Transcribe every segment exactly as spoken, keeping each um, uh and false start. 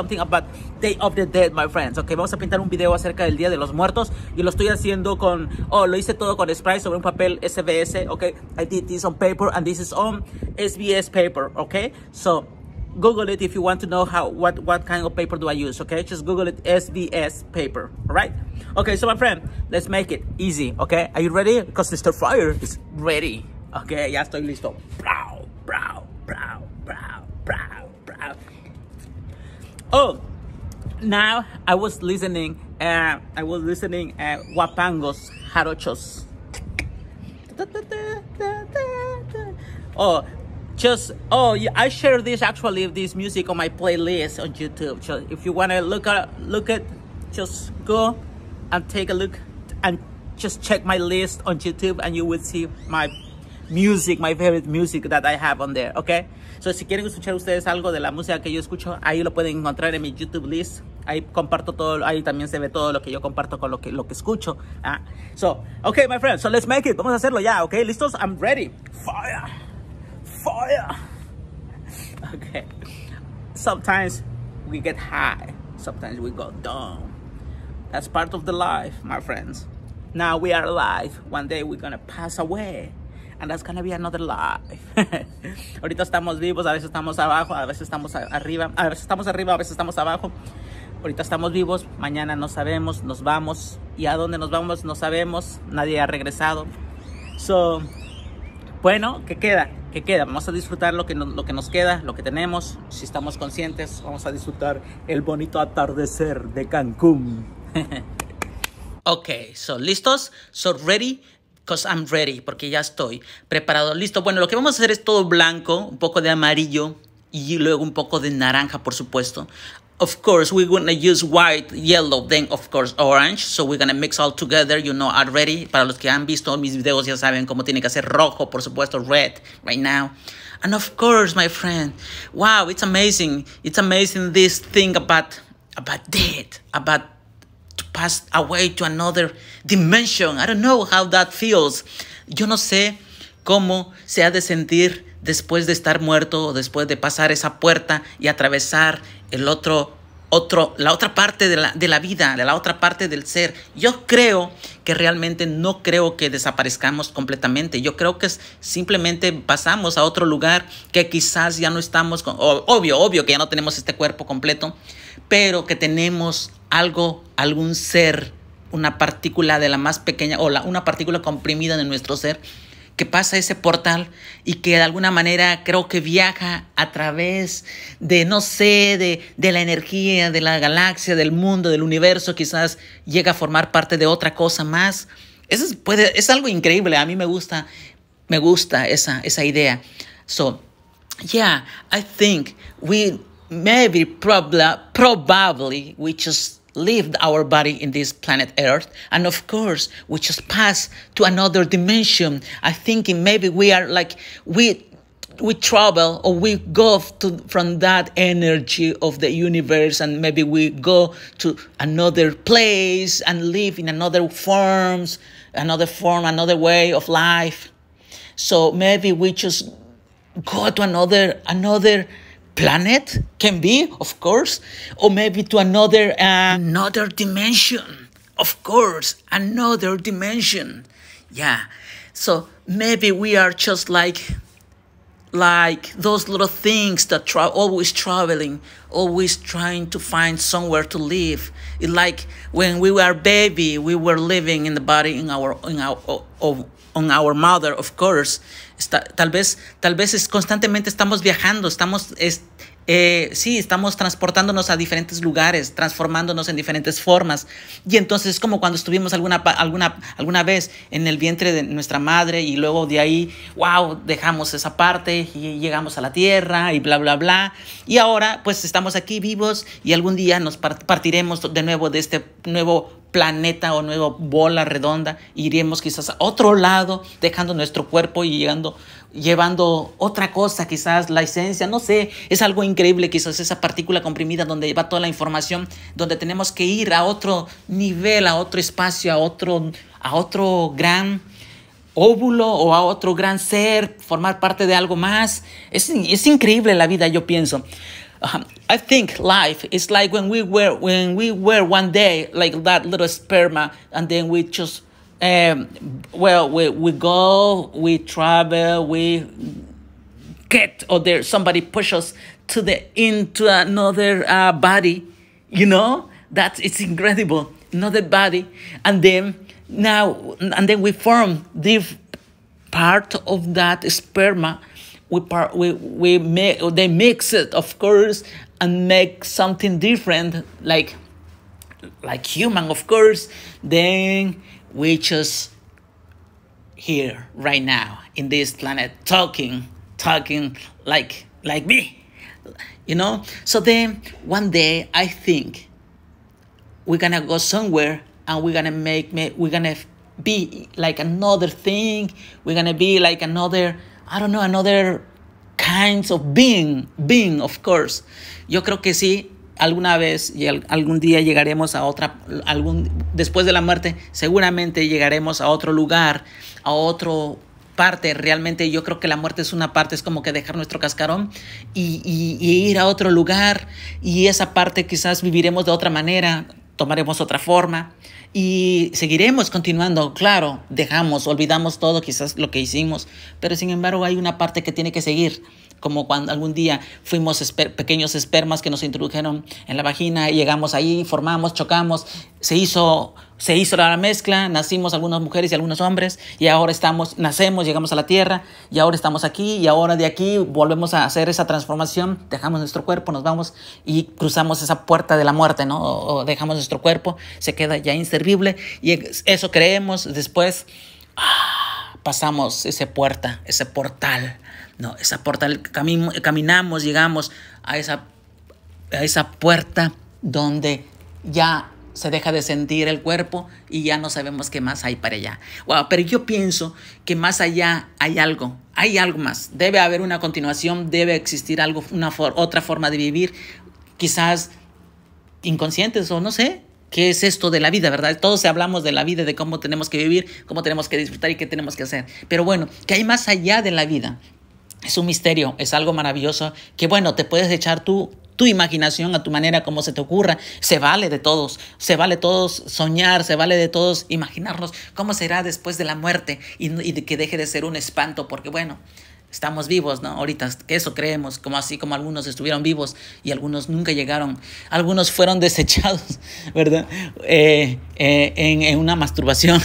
something about Day of the Dead, my friends. Ok, vamos a pintar un video acerca del Día de los Muertos y lo estoy haciendo con, oh, lo hice todo con spray sobre un papel S B S, ok. I did this on paper and this is on S B S paper, ok. So, Google it if you want to know how what what kind of paper do I use, okay? Just Google it, S B S paper, all right? Okay, so my friend, let's make it easy, okay? Are you ready? Because Mister Fire is ready, okay? Ya estoy listo. Brow, brow, brow, brow, brow, brow. Oh, now I was listening. Uh, I was listening at Guapangos Jarochos. Oh. Just, oh, yeah, I share this, actually, this music on my playlist on YouTube. So if you want to look at, look at, just go and take a look and just check my list on YouTube and you will see my music, my favorite music that I have on there, okay? So si quieren escuchar ustedes algo de la música que yo escucho, ahí lo pueden encontrar en mi YouTube list. Ahí comparto todo, ahí también se ve todo lo que yo comparto con lo que, lo que escucho. Ah. So, okay, my friends, so let's make it. Vamos a hacerlo ya, okay? ¿Listos? I'm ready. Fire! Fire. Okay, sometimes we get high, sometimes we go down. That's part of the life, my friends. Now we are alive, one day we're gonna pass away and that's gonna be another life. Ahorita estamos vivos, a veces estamos abajo, a veces estamos arriba, a veces estamos arriba, a veces estamos abajo. Ahorita estamos vivos, mañana no sabemos, nos vamos, y a dónde nos vamos no sabemos, nadie ha regresado. So, bueno, ¿qué queda? ¿Qué queda? Vamos a disfrutar lo que, no, lo que nos queda, lo que tenemos. Si estamos conscientes, vamos a disfrutar el bonito atardecer de Cancún. Ok, so, ¿listos? So, ready? Because I'm ready, porque ya estoy preparado. Listo. Bueno, lo que vamos a hacer es todo blanco, un poco de amarillo y luego un poco de naranja, por supuesto. Of course, we're going to use white, yellow, then of course orange. So we're going to mix all together, you know, already. Para los que han visto mis videos ya saben cómo tiene que ser rojo, por supuesto, red, right now. And of course, my friend, wow, it's amazing. It's amazing this thing about, about death, about to pass away to another dimension. I don't know how that feels. Yo no sé cómo se ha de sentir después de estar muerto o después de pasar esa puerta y atravesar el otro, otro, la otra parte de la, de la vida, de la otra parte del ser. Yo creo que realmente no creo que desaparezcamos completamente. Yo creo que simplemente pasamos a otro lugar que quizás ya no estamos, con, obvio, obvio que ya no tenemos este cuerpo completo, pero que tenemos algo, algún ser, una partícula de la más pequeña o la, una partícula comprimida de nuestro ser, que pasa ese portal y que de alguna manera creo que viaja a través de, no sé, de, de la energía, de la galaxia, del mundo, del universo, quizás llega a formar parte de otra cosa más. Eso es, puede, es algo increíble. A mí me gusta, me gusta esa, esa idea. So, yeah, I think we maybe probably, probably we just lived our body in this planet Earth, and of course we just pass to another dimension. I think maybe we are like we we travel or we go to from that energy of the universe, and maybe we go to another place and live in another forms, another form, another way of life. So maybe we just go to another another planet, can be, of course, or maybe to another uh, another dimension, of course, another dimension. Yeah, so maybe we are just like like those little things that try always traveling, always trying to find somewhere to live. It like when we were baby, we were living in the body in our in our of, of, on our mother, of course. Está, tal vez, tal vez es, constantemente estamos viajando, estamos, es, eh, sí, estamos transportándonos a diferentes lugares, transformándonos en diferentes formas. Y entonces es como cuando estuvimos alguna, alguna, alguna vez en el vientre de nuestra madre y luego de ahí, wow, dejamos esa parte y llegamos a la tierra y bla, bla, bla. Y ahora pues estamos aquí vivos y algún día nos partiremos de nuevo de este nuevo planeta o nueva bola redonda, iremos quizás a otro lado dejando nuestro cuerpo y llegando llevando otra cosa, quizás la esencia, no sé, es algo increíble, quizás esa partícula comprimida donde va toda la información, donde tenemos que ir a otro nivel, a otro espacio, a otro, a otro gran óvulo o a otro gran ser, formar parte de algo más. Es, es increíble la vida, yo pienso. Um, I think life is like when we were when we were one day like that little sperma, and then we just um, well we we go we travel we get or there somebody push us to the into another uh, body, you know that it's incredible another body, and then now and then we form this part of that sperma. We part, we we make they mix it, of course, and make something different, like like human, of course. Then we just here right now in this planet talking, talking like like me, you know. So then one day I think we're gonna go somewhere and we're gonna make me we're gonna be like another thing. We're gonna be like another. I don't know, another kinds of being, being, of course. Yo creo que sí, alguna vez, y algún día llegaremos a otra, algún, después de la muerte, seguramente llegaremos a otro lugar, a otro parte. Realmente yo creo que la muerte es una parte, es como que dejar nuestro cascarón y, y, y ir a otro lugar. Y esa parte quizás viviremos de otra manera, tomaremos otra forma y seguiremos continuando. Claro, dejamos, olvidamos todo quizás lo que hicimos, pero sin embargo hay una parte que tiene que seguir, como cuando algún día fuimos esper pequeños espermas que nos introdujeron en la vagina y llegamos ahí, formamos, chocamos, se hizo, se hizo la mezcla, nacimos algunas mujeres y algunos hombres y ahora estamos, nacemos, llegamos a la tierra y ahora estamos aquí y ahora de aquí volvemos a hacer esa transformación, dejamos nuestro cuerpo, nos vamos y cruzamos esa puerta de la muerte, ¿no? O, o dejamos nuestro cuerpo, se queda ya inservible y eso creemos, después ah, pasamos esa puerta, ese portal, no, esa portal, cami caminamos, llegamos a esa, a esa puerta donde ya se deja de sentir el cuerpo y ya no sabemos qué más hay para allá. Wow, pero yo pienso que más allá hay algo, hay algo más. Debe haber una continuación, debe existir algo, una for otra forma de vivir, quizás inconscientes o no sé. ¿Qué es esto de la vida, verdad? Todos hablamos de la vida, de cómo tenemos que vivir, cómo tenemos que disfrutar y qué tenemos que hacer. Pero bueno, ¿qué hay más allá de la vida? Es un misterio, es algo maravilloso que, bueno, te puedes echar tú tu imaginación a tu manera, como se te ocurra. Se vale de todos, se vale todos soñar, se vale de todos imaginarnos cómo será después de la muerte y, y que deje de ser un espanto, porque bueno, estamos vivos, ¿no? Ahorita, que eso creemos, como así como algunos estuvieron vivos y algunos nunca llegaron, algunos fueron desechados, ¿verdad? Eh, eh, en, en una masturbación.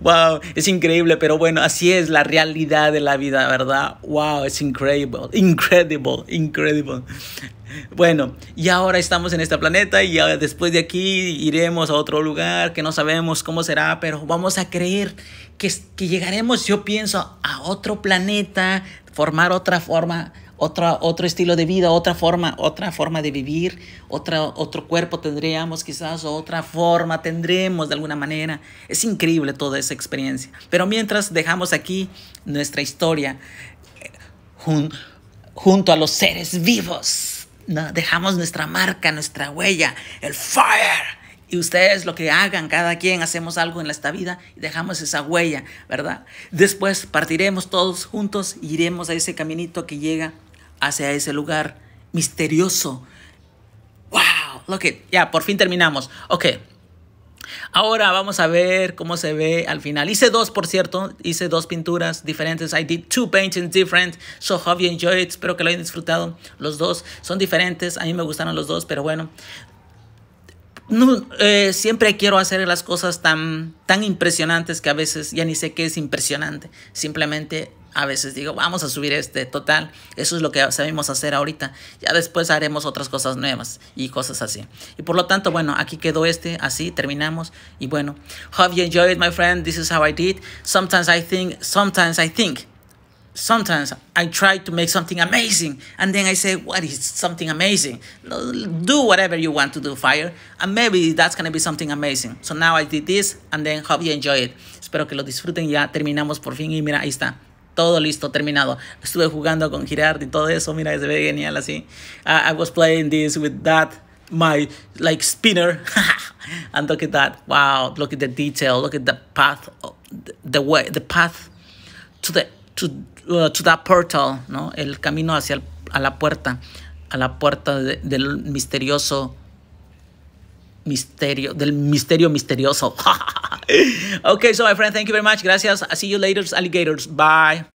Wow, es increíble, pero bueno, así es la realidad de la vida, ¿verdad? Wow, es increíble, incredible, incredible. Bueno, y ahora estamos en este planeta y después de aquí iremos a otro lugar que no sabemos cómo será, pero vamos a creer que, que llegaremos, yo pienso, a otro planeta, formar otra forma, otra, otro estilo de vida, otra forma, otra forma de vivir, otra, otro cuerpo tendríamos quizás, otra forma tendremos de alguna manera. Es increíble toda esa experiencia. Pero mientras dejamos aquí nuestra historia jun, junto a los seres vivos. No, dejamos nuestra marca, nuestra huella, el fire. Y ustedes lo que hagan, cada quien hacemos algo en esta vida y dejamos esa huella, ¿verdad? Después partiremos todos juntos e iremos a ese caminito que llega hacia ese lugar misterioso. ¡Wow! Look it. Ya, por fin terminamos. Ok. Ahora vamos a ver cómo se ve al final. Hice dos, por cierto. Hice dos pinturas diferentes. I did two paintings different. So hope you enjoyed. Espero que lo hayan disfrutado. Los dos son diferentes. A mí me gustaron los dos, pero bueno. No, eh, siempre quiero hacer las cosas tan, tan impresionantes que a veces ya ni sé qué es impresionante. Simplemente a veces digo, vamos a subir este, total, eso es lo que sabemos hacer ahorita. Ya después haremos otras cosas nuevas y cosas así. Y por lo tanto, bueno, aquí quedó este, así terminamos. Y bueno, hope you enjoyed, my friend. This is how I did. Sometimes I think, sometimes I think. Sometimes I try to make something amazing and then I say, what is something amazing? Do whatever you want to do, fire. And maybe that's going to be something amazing. So now I did this and then hope you enjoy it. Espero que lo disfruten. Ya terminamos por fin y mira, ahí está. Todo listo, terminado. Estuve jugando con Girard y todo eso. Mira, se ve genial así. Uh, I was playing this with that, my like spinner. And look at that. Wow, look at the detail. Look at the path, the way, the path to the, to, Uh, to that portal, ¿no? El camino hacia el, a la puerta, a la puerta de, del misterioso misterio, del misterio misterioso. Okay, so my friend, thank you very much. Gracias. I'll see you later, alligators. Bye.